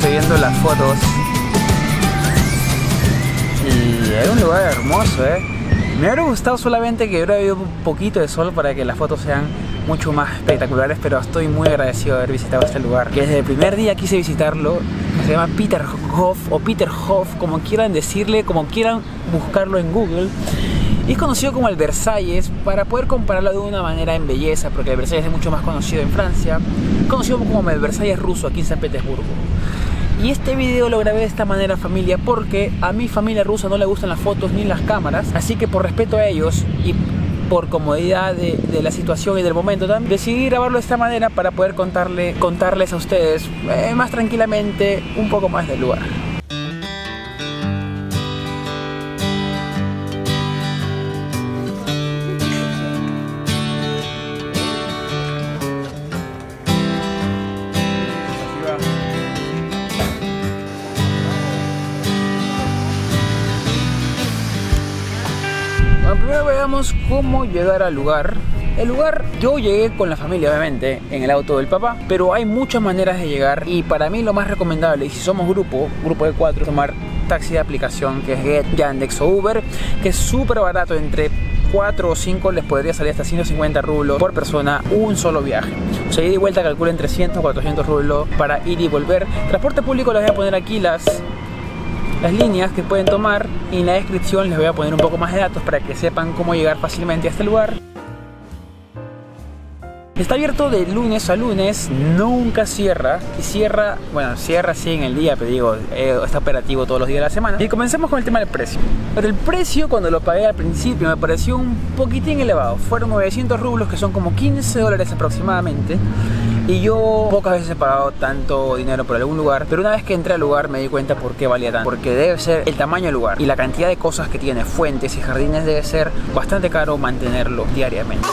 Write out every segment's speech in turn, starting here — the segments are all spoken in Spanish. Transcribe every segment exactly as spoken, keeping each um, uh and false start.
estoy viendo las fotos y es un lugar hermoso, ¿eh? Me hubiera gustado solamente que hubiera habido un poquito de sol para que las fotos sean mucho más espectaculares, pero estoy muy agradecido de haber visitado este lugar, que desde el primer día quise visitarlo. Se llama Peterhof o Peterhof, como quieran decirle, como quieran buscarlo en Google. Y es conocido como el Versalles, para poder compararlo de una manera en belleza, porque el Versalles es mucho más conocido en Francia, conocido como el Versalles ruso aquí en San Petersburgo. Y este video lo grabé de esta manera, familia, porque a mi familia rusa no le gustan las fotos ni las cámaras, así que por respeto a ellos y por comodidad de, de la situación y del momento también, decidí grabarlo de esta manera para poder contarle, contarles a ustedes eh, más tranquilamente un poco más del lugar. Primero veamos cómo llegar al lugar. El lugar, yo llegué con la familia obviamente en el auto del papá, pero hay muchas maneras de llegar y para mí lo más recomendable, y si somos grupo, grupo de cuatro, tomar taxi de aplicación que es Get, Yandex o Uber, que es súper barato, entre cuatro o cinco les podría salir hasta ciento cincuenta rublos por persona un solo viaje. O sea, ida y vuelta calculen trescientos, cuatrocientos rublos para ir y volver. Transporte público, les voy a poner aquí las... las líneas que pueden tomar y en la descripción les voy a poner un poco más de datos para que sepan cómo llegar fácilmente a este lugar. Está abierto de lunes a lunes, nunca cierra, y cierra, bueno, cierra sí en el día, pero digo, eh, está operativo todos los días de la semana. Y comencemos con el tema del precio. Pero el precio, cuando lo pagué al principio, me pareció un poquitín elevado. Fueron novecientos rublos, que son como quince dólares aproximadamente. Y yo pocas veces he pagado tanto dinero por algún lugar, pero una vez que entré al lugar me di cuenta por qué valía tanto. Porque debe ser el tamaño del lugar y la cantidad de cosas que tiene, fuentes y jardines, debe ser bastante caro mantenerlo diariamente.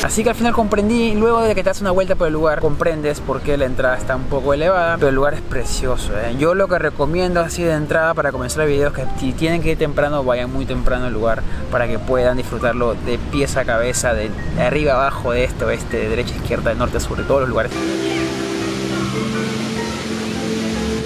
Así que al final comprendí, luego de que te das una vuelta por el lugar, comprendes por qué la entrada está un poco elevada, pero el lugar es precioso, ¿eh? Yo lo que recomiendo así de entrada para comenzar el video es que si tienen que ir temprano, vayan muy temprano al lugar para que puedan disfrutarlo de pies a cabeza, de arriba abajo, de este oeste, de derecha izquierda, de norte a sur, de todos los lugares.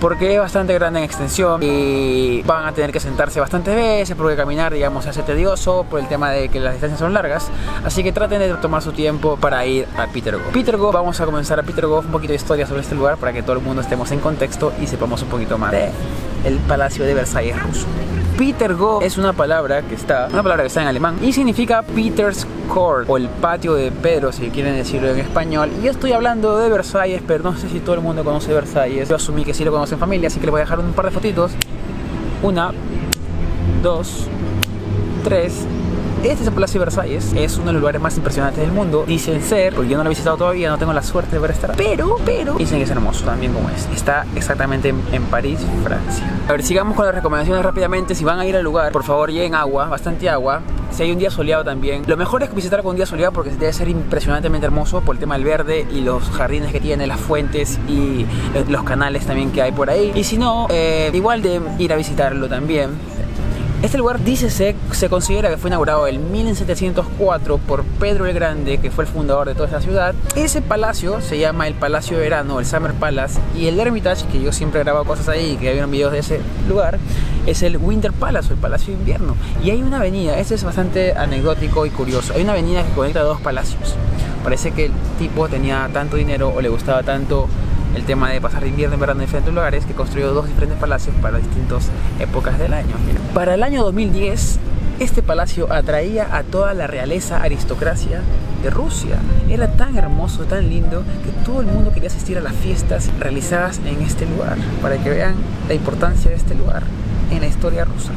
Porque es bastante grande en extensión y van a tener que sentarse bastantes veces porque caminar, digamos, se hace tedioso por el tema de que las distancias son largas. Así que traten de tomar su tiempo para ir a Peterhof. Peterhof, vamos a comenzar a Peterhof, un poquito de historia sobre este lugar para que todo el mundo estemos en contexto y sepamos un poquito más de el Palacio de Versalles ruso. Peterhof es una palabra que está, una palabra que está en alemán y significa Peter's Court o el patio de Pedro, si quieren decirlo en español. Y yo estoy hablando de Versalles, pero no sé si todo el mundo conoce Versalles. Yo asumí que sí lo conocen familia, así que les voy a dejar un par de fotitos. Una, dos, tres. Este es el Palacio de Versalles, es uno de los lugares más impresionantes del mundo. Dicen ser, porque yo no lo he visitado todavía, no tengo la suerte de ver estar, pero, pero dicen que es hermoso también como es. Está exactamente en, en París, Francia. A ver, sigamos con las recomendaciones rápidamente. Si van a ir al lugar, por favor lleven agua, bastante agua. Si hay un día soleado también, lo mejor es visitar con un día soleado porque debe ser impresionantemente hermoso por el tema del verde y los jardines que tiene, las fuentes y los canales también que hay por ahí. Y si no, eh, igual de ir a visitarlo también. Este lugar, dice, se, se considera que fue inaugurado en mil setecientos cuatro por Pedro el Grande, que fue el fundador de toda esta ciudad. Ese palacio se llama el Palacio de Verano, el Summer Palace, y el Hermitage, que yo siempre he grabado cosas ahí y que vieron videos de ese lugar, es el Winter Palace, el Palacio de Invierno. Y hay una avenida, este es bastante anecdótico y curioso, hay una avenida que conecta dos palacios. Parece que el tipo tenía tanto dinero o le gustaba tanto el tema de pasar de invierno en verano en diferentes lugares que construyó dos diferentes palacios para distintas épocas del año. Para el año dos mil diez, este palacio atraía a toda la realeza aristocracia de Rusia. Era tan hermoso, tan lindo, que todo el mundo quería asistir a las fiestas realizadas en este lugar, para que vean la importancia de este lugar en la historia rusa.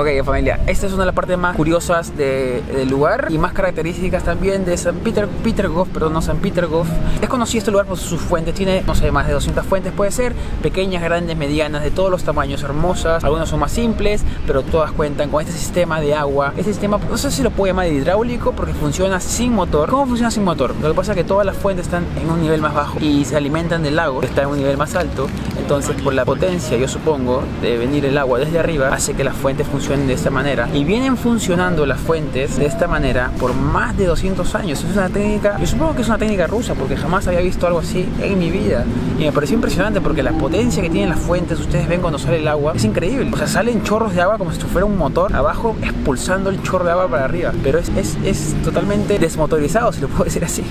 Ok, familia, esta es una de las partes más curiosas de, del lugar y más características también de San Peter, Peterhof, perdón, no San Peterhof. Es conocido este lugar por sus fuentes, tiene, no sé, más de doscientas fuentes, puede ser pequeñas, grandes, medianas, de todos los tamaños, hermosas. Algunas son más simples, pero todas cuentan con este sistema de agua. Este sistema, no sé si lo puedo llamar hidráulico, porque funciona sin motor. ¿Cómo funciona sin motor? Lo que pasa es que todas las fuentes están en un nivel más bajo y se alimentan del lago, que está en un nivel más alto. Entonces, por la potencia, yo supongo, de venir el agua desde arriba, hace que las fuentes funcionen de esta manera. Y vienen funcionando las fuentes de esta manera por más de doscientos años. Es una técnica, yo supongo que es una técnica rusa, porque jamás había visto algo así en mi vida. Y me pareció impresionante, porque la potencia que tienen las fuentes, ustedes ven cuando sale el agua, es increíble. O sea, salen chorros de agua como si fuera un motor abajo, expulsando el chorro de agua para arriba. Pero es, es, es totalmente desmotorizado, si lo puedo decir así.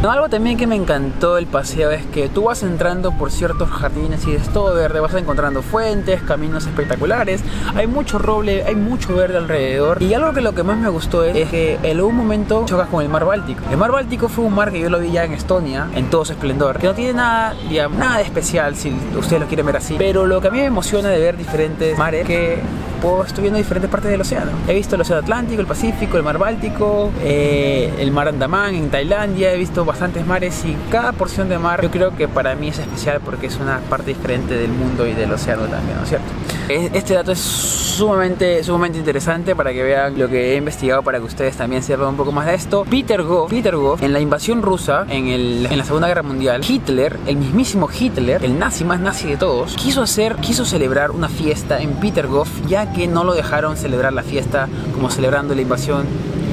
No, algo también que me encantó del paseo es que tú vas entrando por ciertos jardines y es todo verde, vas encontrando fuentes, caminos espectaculares, hay mucho roble, hay mucho verde alrededor. Y algo que lo que más me gustó es, es que en un momento chocas con el mar Báltico. El mar Báltico fue un mar que yo lo vi ya en Estonia, en todo su esplendor, que no tiene nada, digamos, nada de especial si ustedes lo quieren ver así. Pero lo que a mí me emociona de ver diferentes mares que... Pues, estoy viendo diferentes partes del océano. He visto el océano Atlántico, el Pacífico, el mar Báltico, eh, el mar Andamán en Tailandia. He visto bastantes mares y cada porción de mar yo creo que para mí es especial porque es una parte diferente del mundo y del océano también, ¿no es cierto? Este dato es sumamente, sumamente interesante para que vean lo que he investigado, para que ustedes también sepan un poco más de esto. Peterhof, Peterhof, en la invasión rusa, en, el, en la Segunda Guerra Mundial, Hitler, el mismísimo Hitler, el nazi más nazi de todos, quiso hacer, quiso celebrar una fiesta en Peterhof, ya que no lo dejaron celebrar la fiesta como celebrando la invasión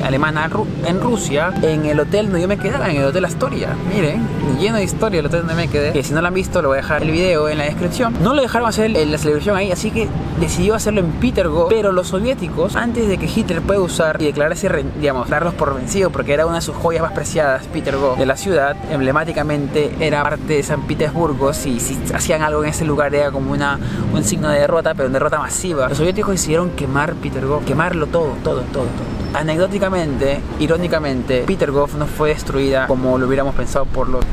alemana en Rusia, en el hotel donde yo me quedaba, en el hotel Astoria. Miren, lleno de historia el hotel donde me quedé, que si no lo han visto lo voy a dejar el video en la descripción. No lo dejaron hacer la celebración ahí, así que decidió hacerlo en Peterhof. Pero los soviéticos, antes de que Hitler pueda usar y declararse, digamos, darlos por vencido, porque era una de sus joyas más preciadas, Peterhof, de la ciudad, emblemáticamente era parte de San Petersburgo. Si, si hacían algo en ese lugar era como una, un signo de derrota, pero una derrota masiva. Los soviéticos decidieron quemar Peterhof, quemarlo todo, todo, todo, todo. Anecdóticamente, irónicamente, Peterhof no fue destruida como lo hubiéramos pensado por los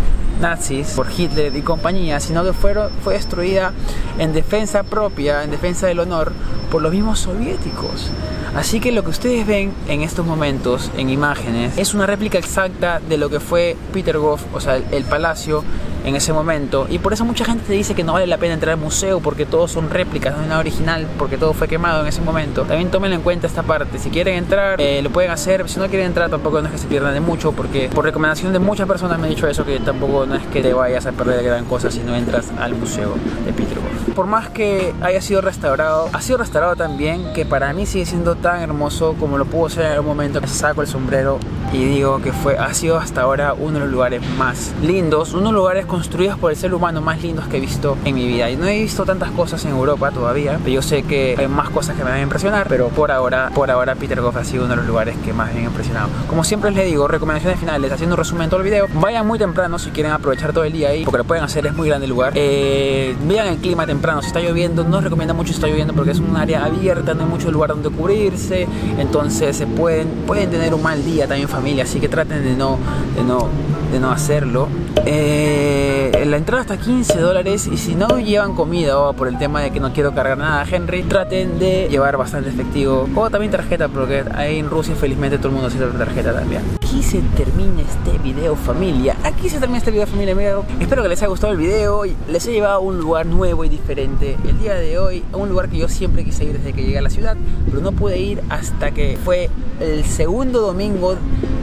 nazis, por Hitler y compañía, sino que fueron, fue destruida en defensa propia, en defensa del honor, por los mismos soviéticos. Así que lo que ustedes ven en estos momentos, en imágenes, es una réplica exacta de lo que fue Peterhof, o sea, el, el palacio en ese momento. Y por eso mucha gente te dice que no vale la pena entrar al museo, porque todos son réplicas, no hay nada original, porque todo fue quemado en ese momento. También tómenlo en cuenta esta parte. Si quieren entrar, eh, lo pueden hacer. Si no quieren entrar, tampoco no es que se pierdan de mucho, porque por recomendación de muchas personas me han dicho eso, que tampoco no es que te vayas a perder gran cosa si no entras al museo de Peterhof. Por más que haya sido restaurado, ha sido restaurado también, que para mí sigue siendo tan hermoso como lo pudo ser en algún momento. Saco el sombrero y digo que fue, ha sido hasta ahora uno de los lugares más lindos, uno de los lugares construidos por el ser humano más lindos que he visto en mi vida. Y no he visto tantas cosas en Europa todavía, pero yo sé que hay más cosas que me van a impresionar, pero por ahora, por ahora Peterhof ha sido uno de los lugares que más me han impresionado. Como siempre les digo, recomendaciones finales, haciendo un resumen de todo el video, vayan muy temprano si quieren aprovechar todo el día ahí, porque lo pueden hacer, es muy grande el lugar. Eh, vean el clima temprano, si está lloviendo, no os recomiendo mucho si está lloviendo, porque es un área abierta, no hay mucho lugar donde cubrirse, entonces se pueden, pueden tener un mal día también, familia, así que traten de no, de no, de no hacerlo. Eh, la entrada está quince dólares y si no llevan comida o por el tema de que no quiero cargar nada a Henry, traten de llevar bastante efectivo o también tarjeta, porque ahí en Rusia felizmente todo el mundo acepta tarjeta también. Aquí se termina este video, familia. Aquí se termina este video, familia. Amigo. Espero que les haya gustado el video. Les he llevado a un lugar nuevo y diferente el día de hoy, a un lugar que yo siempre quise ir desde que llegué a la ciudad, pero no pude ir hasta que fue el segundo domingo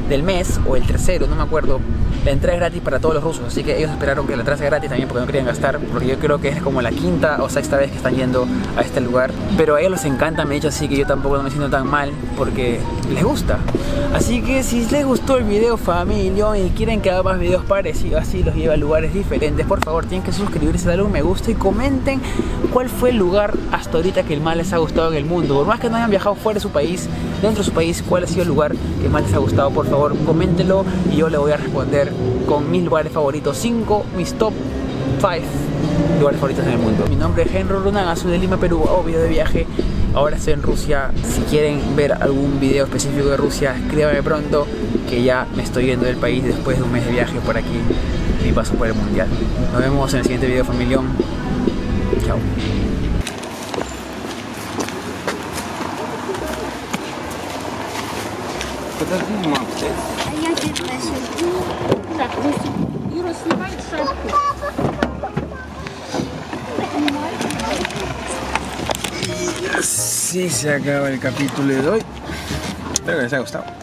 del mes o el tercero, no me acuerdo. La entrada es gratis para todos los rusos, así que ellos esperaron que la entrada sea gratis también porque no querían gastar, porque yo creo que es como la quinta o sexta vez que están yendo a este lugar, pero a ellos les encanta, me he dicho, así que yo tampoco no me siento tan mal porque les gusta. Así que si les gustó el video, familia, y quieren que haga más videos parecidos, así los lleve a lugares diferentes, por favor tienen que suscribirse, darle un me gusta y comenten cuál fue el lugar hasta ahorita que el más les ha gustado en el mundo. Por más que no hayan viajado fuera de su país, dentro de su país, cuál ha sido el lugar que más les ha gustado, por favor coméntenlo y yo le voy a responder con mis lugares favoritos, cinco, mis top cinco lugares favoritos en el mundo. Mi nombre es Henry Lunaga, soy de Lima, Perú, obvio de viaje. Ahora estoy en Rusia. Si quieren ver algún video específico de Rusia, escríbanme pronto, que ya me estoy yendo del país después de un mes de viaje por aquí, mi paso por el mundial. Nos vemos en el siguiente video, familión. Chao. Y así se acaba el capítulo de hoy. Espero que les haya gustado.